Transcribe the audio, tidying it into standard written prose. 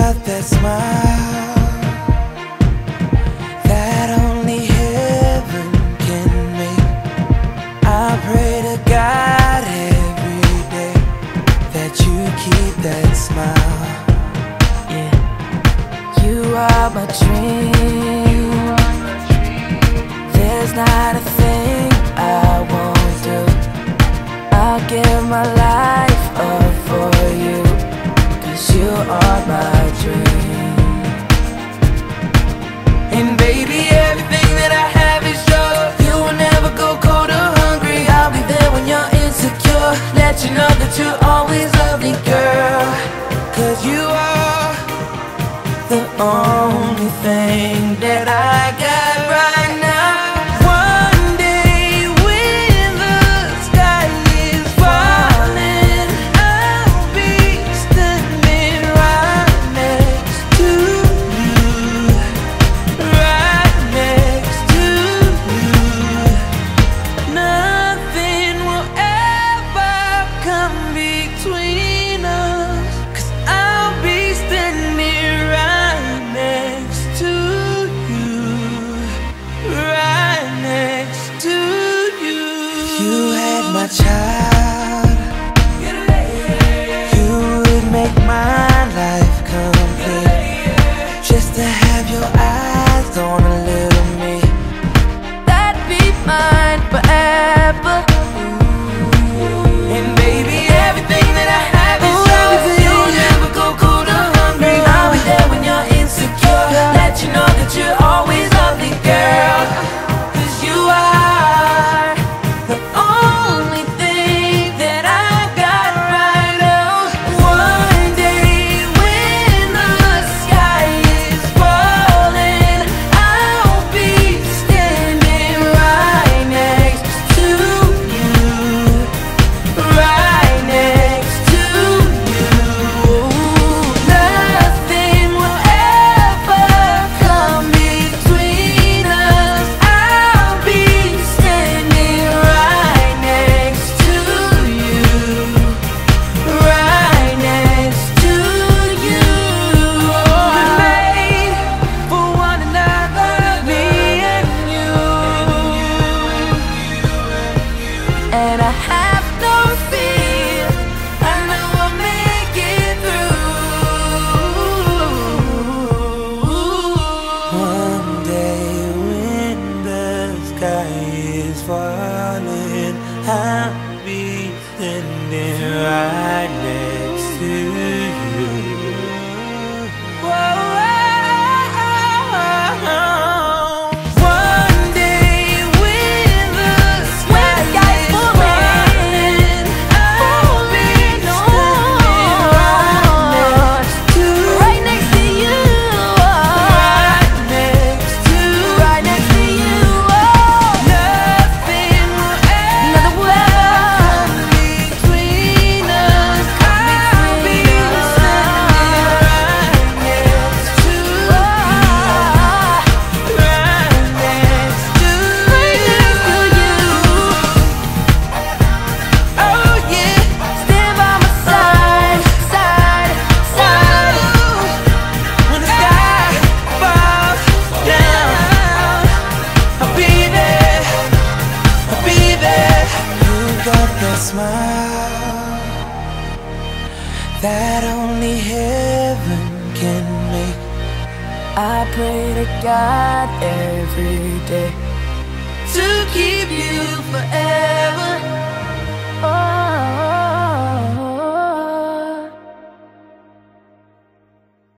got that smile that only heaven can make. I pray to God every day that you keep that smile. Yeah, you are my dream. There's not a thing I won't do. I'll give my life up for you, 'cause you are my dream. And baby, everything that I have is yours. You will never go cold or hungry. I'll be there when you're insecure. Let you know that you're always lovely, girl, 'cause you are the only thing that I got right now. I'll be standing right next to you. Whoa, whoa, whoa. One day when the sky is falling, I'll be standing right next to you. Right next to you. Smile that only heaven can make. I pray to God every day to keep you forever.